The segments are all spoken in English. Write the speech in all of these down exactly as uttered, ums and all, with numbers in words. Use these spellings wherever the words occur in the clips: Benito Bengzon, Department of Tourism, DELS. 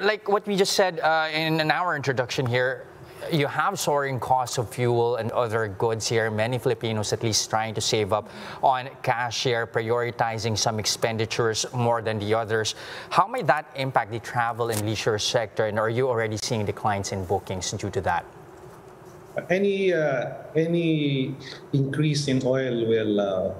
Like what we just said uh, in, in our introduction here, you have soaring costs of fuel and other goods here. Many Filipinos at least trying to save up on cash here, prioritizing some expenditures more than the others. How might that impact the travel and leisure sector, and are you already seeing declines in bookings due to that? Any, uh, any increase in oil will uh,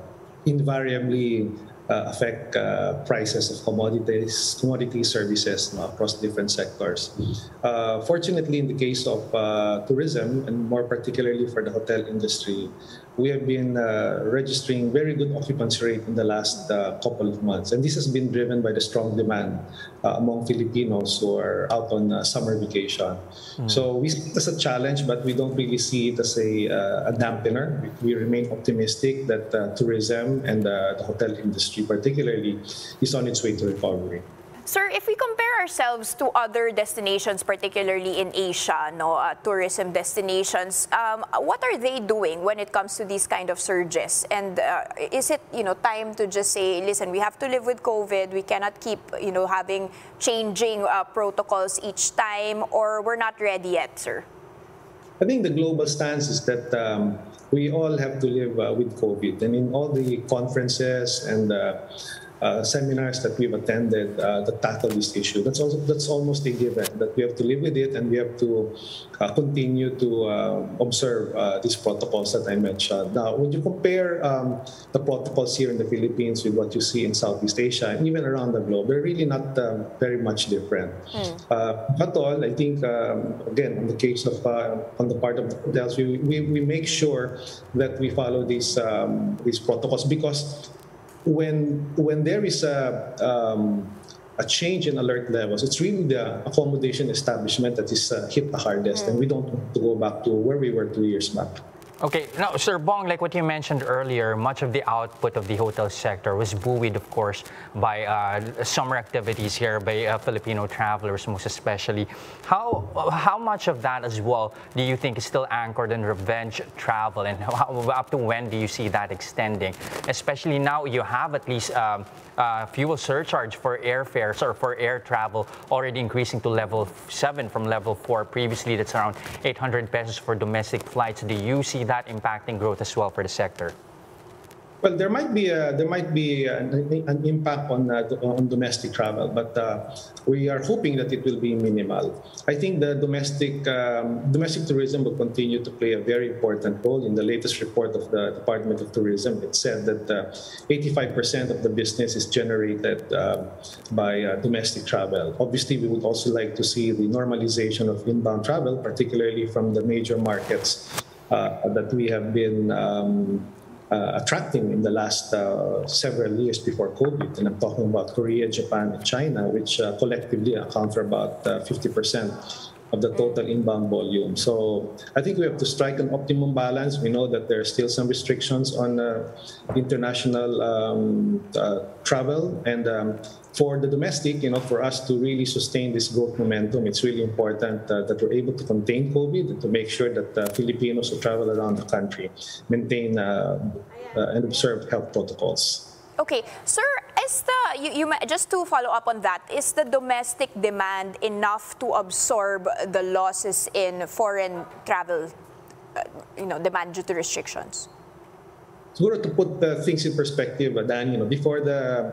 invariably uh, affect uh, prices of commodities, commodity services no, across different sectors. Uh, fortunately, in the case of uh, tourism, and more particularly for the hotel industry, we have been uh, registering very good occupancy rate in the last uh, couple of months. And this has been driven by the strong demand uh, among Filipinos who are out on uh, summer vacation. Mm. So we see it as a challenge, but we don't really see it as a, uh, a dampener. We remain optimistic that uh, tourism and uh, the hotel industry particularly is on its way to recovery. Sir, if we compare ourselves to other destinations, particularly in Asia, no, uh, tourism destinations, um, what are they doing when it comes to these kind of surges? And uh, is it, you know, time to just say, listen, we have to live with COVID, we cannot keep, you know, having changing uh, protocols each time, or we're not ready yet, sir? I think the global stance is that um, we all have to live uh, with COVID. I mean, all the conferences and uh, Uh, seminars that we've attended uh, that tackle this issue. That's also that's almost a given that we have to live with it, and we have to uh, continue to uh, observe uh, these protocols that I mentioned. Now, when you compare um, the protocols here in the Philippines with what you see in Southeast Asia and even around the globe, they're really not uh, very much different. Mm. Uh, not all. I think um, again, in the case of uh, on the part of the D E L S, we, we we make sure that we follow these um, these protocols, because When when there is a um, a change in alert levels, it's really the accommodation establishment that is uh, hit the hardest, mm. and we don't want to go back to where we were two years back. Okay, now, Sir Bong, like what you mentioned earlier, much of the output of the hotel sector was buoyed, of course, by uh, summer activities here by uh, Filipino travelers, most especially. How how much of that as well do you think is still anchored in revenge travel, and how, up to when do you see that extending? Especially now, you have at least um, uh, fuel surcharge for airfares or for air travel already increasing to level seven from level four. Previously, that's around eight hundred pesos for domestic flights. Do you see that impacting growth as well for the sector? Well, there might be a, there might be an, an impact on uh, on domestic travel, but uh, we are hoping that it will be minimal. I think the domestic um, domestic tourism will continue to play a very important role. In the latest report of the Department of Tourism, it said that eighty-five percent uh, of the business is generated uh, by uh, domestic travel. Obviously, we would also like to see the normalization of inbound travel, particularly from the major markets Uh, that we have been um, uh, attracting in the last uh, several years before COVID. And I'm talking about Korea, Japan, and China, which uh, collectively account for about uh, fifty percent of the total inbound volume. So I think we have to strike an optimum balance. We know that there are still some restrictions on uh, international um, uh, travel, and um, for the domestic, you know, for us to really sustain this growth momentum, it's really important uh, that we're able to contain COVID and to make sure that uh, Filipinos who travel around the country maintain uh, uh, and observe health protocols. Okay, sir, is the, you, you, just to follow up on that, is the domestic demand enough to absorb the losses in foreign travel, uh, you know, demand due to restrictions? Siguro, to put uh, things in perspective, Dan, you know, before the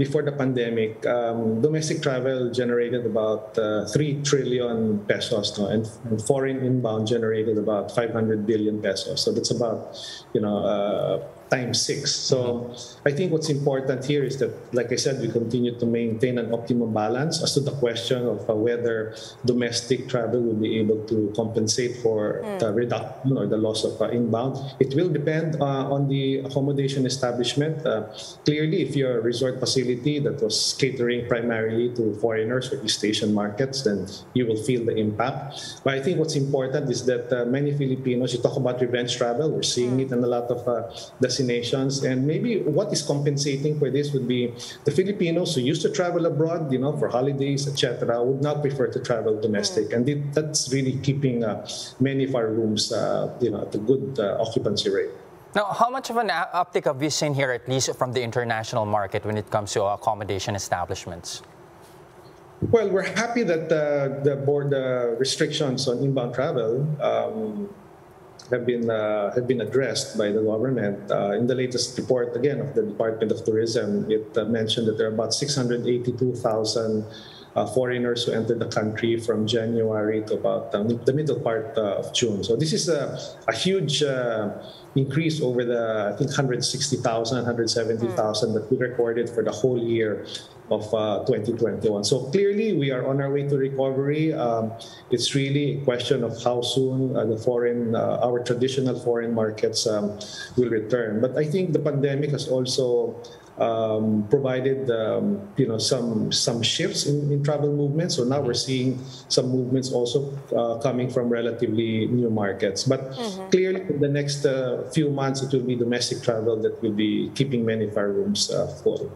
before the pandemic, um, domestic travel generated about uh, three trillion pesos, no? and, and foreign inbound generated about five hundred billion pesos. So that's about, you know, Uh, times six. So I think what's important here is that, like I said, we continue to maintain an optimum balance as to the question of uh, whether domestic travel will be able to compensate for mm. the reduction or the loss of uh, inbound. It will depend uh, on the accommodation establishment. Uh, clearly, if you're a resort facility that was catering primarily to foreigners or East Asian markets, then you will feel the impact. But I think what's important is that uh, many Filipinos, you talk about revenge travel, we're seeing mm. it in a lot of uh, destinations. And maybe what is compensating for this would be the Filipinos who used to travel abroad, you know, for holidays, et cetera, would now prefer to travel domestic, mm. and it, that's really keeping uh, many of our rooms, uh, you know, at a good uh, occupancy rate. Now, how much of an uptick have we seen here, at least from the international market, when it comes to accommodation establishments? Well, we're happy that the, the board the restrictions on inbound travel um, have been uh, have been addressed by the government. Uh, in the latest report, again, of the Department of Tourism, it uh, mentioned that there are about six hundred eighty-two thousand uh, foreigners who entered the country from January to about um, the middle part uh, of June. So this is a, a huge uh, increase over the, I think, one hundred sixty thousand, one hundred seventy thousand that we recorded for the whole year of uh, twenty twenty-one. So clearly, we are on our way to recovery. Um, it's really a question of how soon uh, the foreign, uh, our traditional foreign markets um, will return. But I think the pandemic has also um, provided, um, you know, some some shifts in, in travel movements. So now we're seeing some movements also uh, coming from relatively new markets. But mm-hmm. clearly, in the next uh, few months, it will be domestic travel that will be keeping many of our rooms uh, full.